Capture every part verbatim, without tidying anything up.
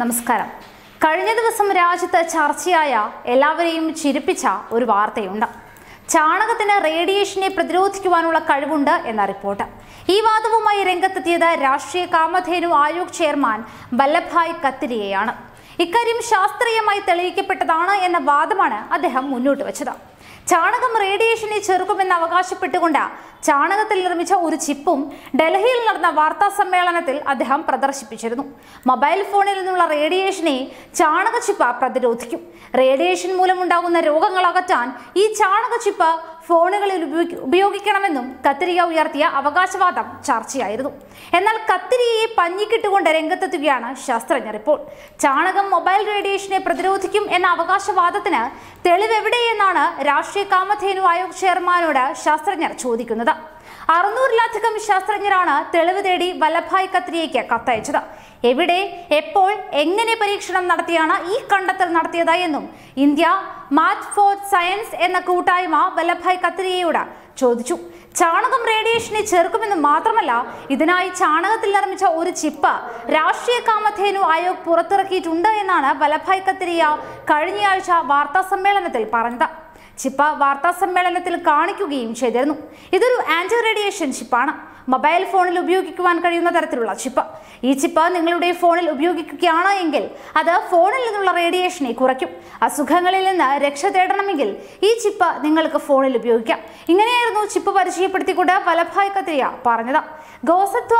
നമസ്കാരം. കഴിഞ്ഞ ദിവസം രാജ്യത്ത് ചർച്ചയായ എല്ലാവരെയും ചിരിപ്പിച്ച ഒരു വാർത്തയുണ്ട്. ചാണകത്തിന് റേഡിയേഷനെ പ്രതിരോധിക്കുവാനുള്ള കഴിവുണ്ട് എന്ന റിപ്പോർട്ട്. ഈ വാദവുമായി രംഗത്തെത്തിയത് രാഷ്ട്രീയ കാമധേനു ആയോഗ് ചെയർമാൻ വല്ലഭായ് കത്തിരിയയാണ്. ഇക്കാര്യം ശാസ്ത്രീയമായി തെളിയിക്കപ്പെട്ടതാണ് എന്ന വാദമാണ് അദ്ദേഹം മുന്നോട്ട് വെച്ചത്. ചാണകം റേഡിയേഷനെ ചെറുക്കുമെന്ന് അവകാശപ്പെട്ടുകൊണ്ട് ചാണകത്തിൽ നിർമ്മിച്ച ഒരു ചിപ്പും ഡൽഹിയിൽ നടന്ന വാർത്താ സമ്മേളനത്തിൽ അദ്ദേഹം പ്രദർശിപ്പിച്ചിരുന്നു. മൊബൈൽ ഫോണിൽ നിന്നുള്ള റേഡിയേഷനെ ചാണക ചിപ്പ് പ്രതിരോധിക്കും. റേഡിയേഷൻ മൂലമുണ്ടാകുന്ന രോഗങ്ങൾ അകറ്റാൻ ഈ ചാണക ചിപ്പ് ഫോണുകളിൽ ഉപയോഗിക്കണമെന്നും കത്തിരിയ ഉയർത്തിയ അവകാശവാദം ചർച്ചയായിരുന്നു. എന്നാൽ കത്തിരിയയെ പഞ്ഞിക്കിട്ടുകൊണ്ട് രംഗത്തെത്തുകയാണ് ശാസ്ത്രജ്ഞർ. ഇപ്പോൾ ചാണകം മൊബൈൽ റേഡിയേഷനെ പ്രതിരോധിക്കും എന്ന അവകാശവാദത്തിന് തെളിവെവിടെയെന്നാണ് രാഷ്ട്രീയ കാമധേനു ആയോഗ് ചെയർമാനോട് ശാസ്ത്രജ്ഞർ ചോദിക്കുന്നത്. അറുന്നൂറിലധികം ശാസ്ത്രജ്ഞരാണ് തെളിവ് തേടി വല്ലഭായ് കത്തിരിയയ്ക്ക് കത്തയച്ചത്. എവിടെ, എപ്പോൾ, എങ്ങനെ പരീക്ഷണം നടത്തിയാണ് ഈ കണ്ടെത്തൽ നടത്തിയതെന്നും ഇന്ത്യ മാച്ച് ഫോർ സയൻസ് എന്ന കൂട്ടായ്മ വല്ലഭായ് കത്തിരിയയോട് ചോദിച്ചു. ചാണകം റേഡിയേഷനെ ചേർക്കുമെന്ന് മാത്രമല്ല, ഇതിനായി ചാണകത്തിൽ നിർമ്മിച്ച ഒരു ചിപ്പ് രാഷ്ട്രീയ കാമധേനു ആയോഗ് പുറത്തിറക്കിയിട്ടുണ്ട് എന്നാണ് വല്ലഭായ് കത്തിരിയ കഴിഞ്ഞയാഴ്ച വാർത്താ സമ്മേളനത്തിൽ പറഞ്ഞത്. ചിപ്പ് വാർത്താ സമ്മേളനത്തിൽ കാണിക്കുകയും ചെയ്തിരുന്നു. ഇതൊരു ആന്റി റേഡിയേഷൻ ചിപ്പാണ്. മൊബൈൽ ഫോണിൽ ഉപയോഗിക്കുവാൻ കഴിയുന്ന തരത്തിലുള്ള ചിപ്പ്. ഈ ചിപ്പ് നിങ്ങളുടെ ഫോണിൽ ഉപയോഗിക്കുകയാണ് എങ്കിൽ അത് ഫോണിൽ നിന്നുള്ള റേഡിയേഷനെ കുറയ്ക്കും. അസുഖങ്ങളിൽ നിന്ന് രക്ഷ തേടണമെങ്കിൽ ഈ ചിപ്പ് നിങ്ങൾക്ക് ഫോണിൽ ഉപയോഗിക്കാം. ഇങ്ങനെയായിരുന്നു ചിപ്പ് പരിചയപ്പെടുത്തിക്കൊണ്ട് വല്ലഭായ് കത്തിരിയ പറഞ്ഞത്. ഗോസത്വ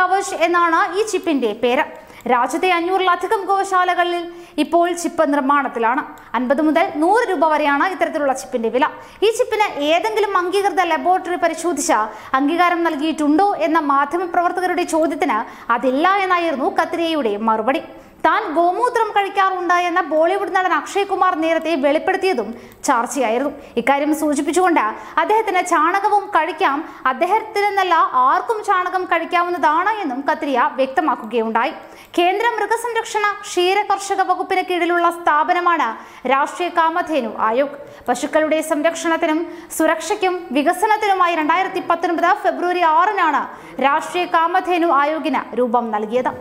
കവച് എന്നാണ് ഈ ചിപ്പിന്റെ പേര്. രാജ്യത്തെ അഞ്ഞൂറിലധികം ഗോശാലകളിൽ ഇപ്പോൾ ചിപ്പ് നിർമ്മാണത്തിലാണ്. അൻപത് മുതൽ നൂറ് രൂപ വരെയാണ് ഇത്തരത്തിലുള്ള ചിപ്പിന്റെ വില. ഈ ചിപ്പിന് ഏതെങ്കിലും അംഗീകൃത ലബോറട്ടറി പരിശോധിച്ച അംഗീകാരം നൽകിയിട്ടുണ്ടോ എന്ന മാധ്യമപ്രവർത്തകരുടെ ചോദ്യത്തിന് അതില്ല എന്നായിരുന്നു കത്തിരിയയുടെ മറുപടി. താൻ ഗോമൂത്രം കഴിക്കാറുണ്ട് എന്ന ബോളിവുഡ് നടൻ അക്ഷയ് കുമാർ നേരത്തെ വെളിപ്പെടുത്തിയതും ചർച്ചയായിരുന്നു. ഇക്കാര്യം സൂചിപ്പിച്ചുകൊണ്ട് അദ്ദേഹത്തിന് ചാണകവും കഴിക്കാം, അദ്ദേഹത്തിനെന്നല്ല ആർക്കും ചാണകം കഴിക്കാവുന്നതാണ് എന്നും കത്തിരിയ വ്യക്തമാക്കുകയുണ്ടായി. കേന്ദ്ര മൃഗസംരക്ഷണ ക്ഷീര കർഷക വകുപ്പിന് കീഴിലുള്ള സ്ഥാപനമാണ് രാഷ്ട്രീയ കാമധേനു ആയോഗ്. പശുക്കളുടെ സംരക്ഷണത്തിനും സുരക്ഷയ്ക്കും വികസനത്തിനുമായി രണ്ടായിരത്തി പത്തൊൻപത് ഫെബ്രുവരി ആറിനാണ് രാഷ്ട്രീയ കാമധേനു ആയോഗിന് രൂപം നൽകിയത്.